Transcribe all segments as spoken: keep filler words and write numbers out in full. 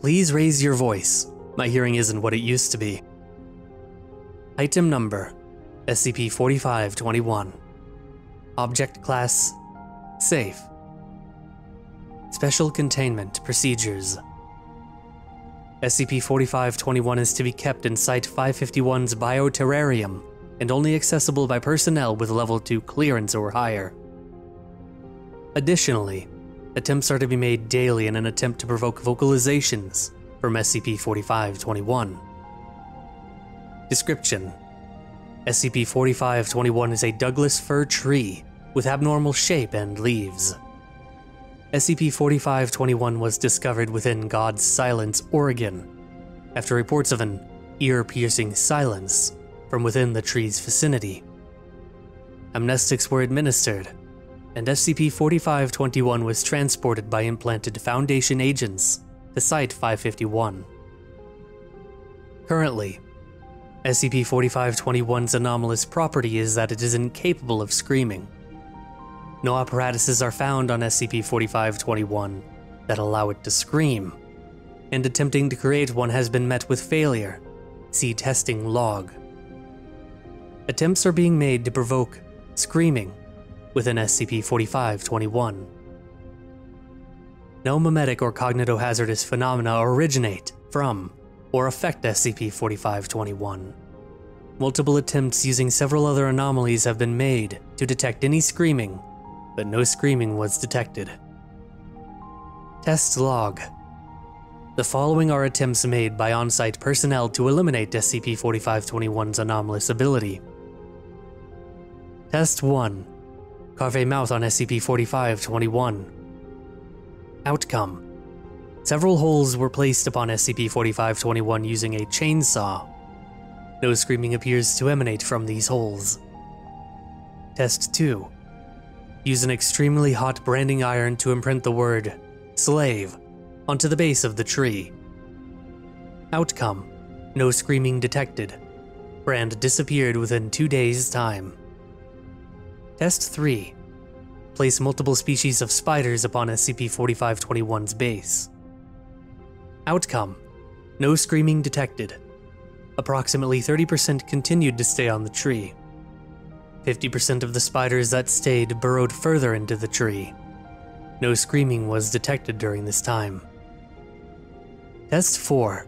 Please raise your voice. My hearing isn't what it used to be. Item number, S C P forty-five twenty-one. Object class, safe. Special containment procedures. S C P forty-five twenty-one is to be kept in Site five fifty-one's bioterrarium and only accessible by personnel with level two clearance or higher. Additionally, attempts are to be made daily in an attempt to provoke vocalizations from S C P forty-five twenty-one. Description: S C P forty-five twenty-one is a Douglas fir tree with abnormal shape and leaves. S C P forty-five twenty-one was discovered within God's Silence, Oregon, after reports of an ear-piercing silence from within the tree's vicinity. Amnestics were administered, and S C P forty-five twenty-one was transported by implanted Foundation agents to Site five fifty-one. Currently, S C P forty-five twenty-one's anomalous property is that it is incapable of screaming. No apparatuses are found on S C P forty-five twenty-one that allow it to scream, and attempting to create one has been met with failure. See testing log. Attempts are being made to provoke screaming within S C P forty-five twenty-one. No memetic or cognitohazardous phenomena originate from or affect S C P forty-five twenty-one. Multiple attempts using several other anomalies have been made to detect any screaming, but no screaming was detected. Test log. The following are attempts made by on-site personnel to eliminate S C P forty-five twenty-one's anomalous ability. Test one. Carve a mouth on S C P forty-five twenty-one. Outcome. Several holes were placed upon S C P forty-five twenty-one using a chainsaw. No screaming appears to emanate from these holes. Test two. Use an extremely hot branding iron to imprint the word slave onto the base of the tree. Outcome: no screaming detected. Brand disappeared within two days' time. Test three. Place multiple species of spiders upon S C P forty-five twenty-one's base. Outcome: no screaming detected. Approximately thirty percent continued to stay on the tree. fifty percent of the spiders that stayed burrowed further into the tree. No screaming was detected during this time. Test four.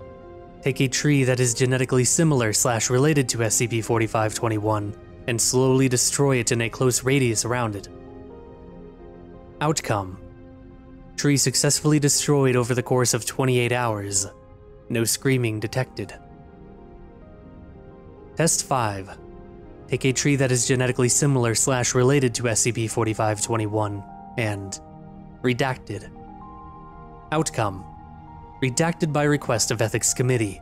Take a tree that is genetically similar slash related to S C P forty-five twenty-one and slowly destroy it in a close radius around it. Outcome: tree successfully destroyed over the course of twenty-eight hours. No screaming detected. Test five. Take a tree that is genetically similar slash related to S C P forty-five twenty-one and redacted. Outcome: redacted by request of Ethics Committee.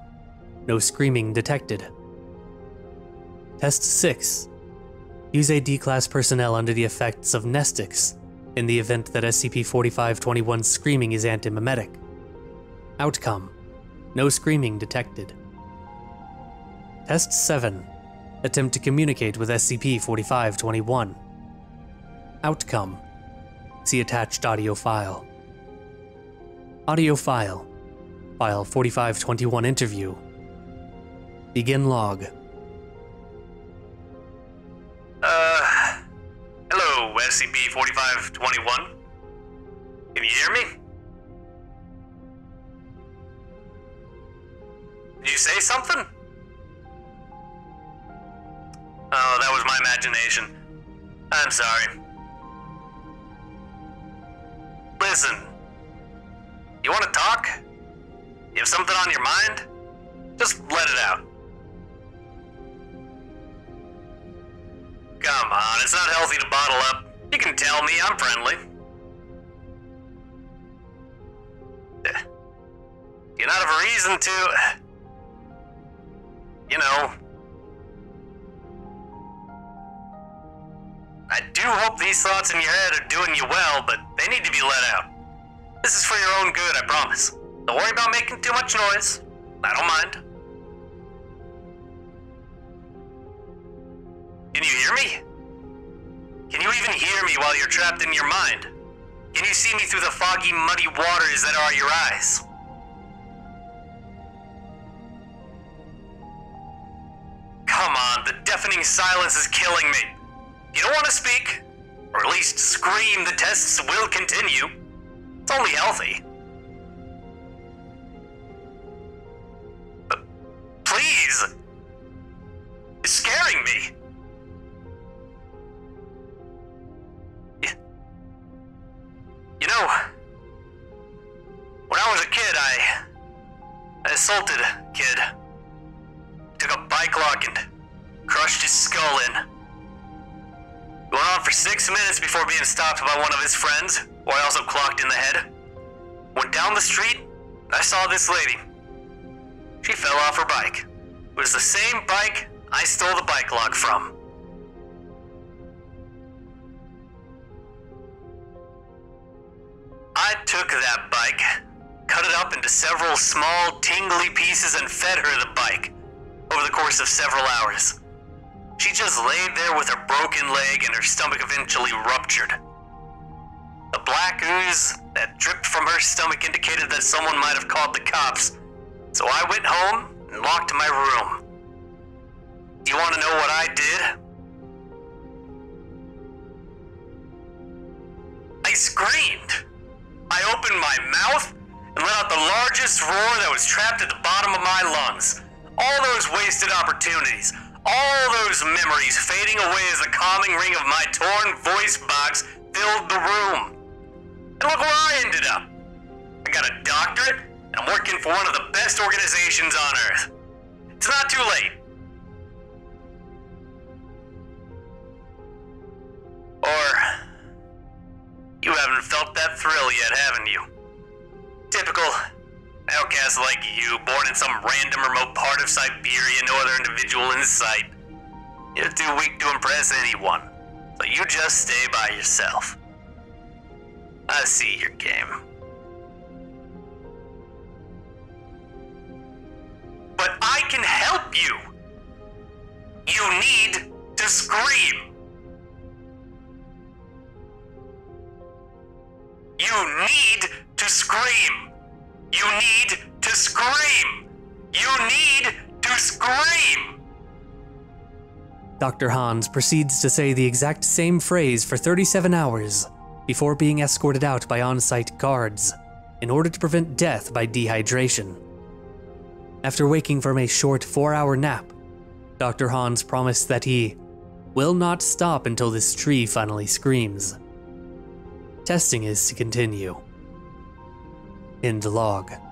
No screaming detected. Test six. Use a D-class personnel under the effects of Nestix in the event that S C P forty-five twenty-one's screaming is anti-mimetic. Outcome: no screaming detected. Test seven. Attempt to communicate with S C P forty-five twenty-one. Outcome: see attached audio file. Audio file. File forty-five twenty-one interview. Begin log. Uh, hello, S C P forty-five twenty-one. Can you hear me? Did you say something? Oh, that was my imagination. I'm sorry. Listen. You want to talk? You have something on your mind? Just let it out. Come on, it's not healthy to bottle up. You can tell me, I'm friendly. Do you not have a reason to... You know... I do hope these thoughts in your head are doing you well, but they need to be let out. This is for your own good, I promise. Don't worry about making too much noise. I don't mind. Can you hear me? Can you even hear me while you're trapped in your mind? Can you see me through the foggy, muddy waters that are your eyes? The deafening silence is killing me. You don't want to speak, or at least scream. The tests will continue. It's only healthy. But please! It's scaring me. You know, when I was a kid, I, I assaulted a kid. Took a bike lock and crushed his skull in. Went on for six minutes before being stopped by one of his friends, who I also clocked in the head. Went down the street, I saw this lady. She fell off her bike. It was the same bike I stole the bike lock from. I took that bike, cut it up into several small, tingly pieces and fed her the bike over the course of several hours. She just laid there with her broken leg and her stomach eventually ruptured. The black ooze that dripped from her stomach indicated that someone might have called the cops, so I went home and locked my room. Do you want to know what I did? I screamed! I opened my mouth and let out the largest roar that was trapped at the bottom of my lungs. All those wasted opportunities, all those memories fading away as the calming ring of my torn voice box filled the room. And look where I ended up. I got a doctorate and I'm working for one of the best organizations on earth. It's not too late. Or... you haven't felt that thrill yet, haven't you? Typical outcast like you, born in some random remote part of Siberia, no other individual in sight. You're too weak to impress anyone, so you just stay by yourself. I see your game. But I can help you! You need to scream! You need to scream! You need to scream! You need to scream! Doctor Hans proceeds to say the exact same phrase for thirty-seven hours before being escorted out by on-site guards in order to prevent death by dehydration. After waking from a short four-hour nap, Doctor Hans promised that he will not stop until this tree finally screams. Testing is to continue. End log.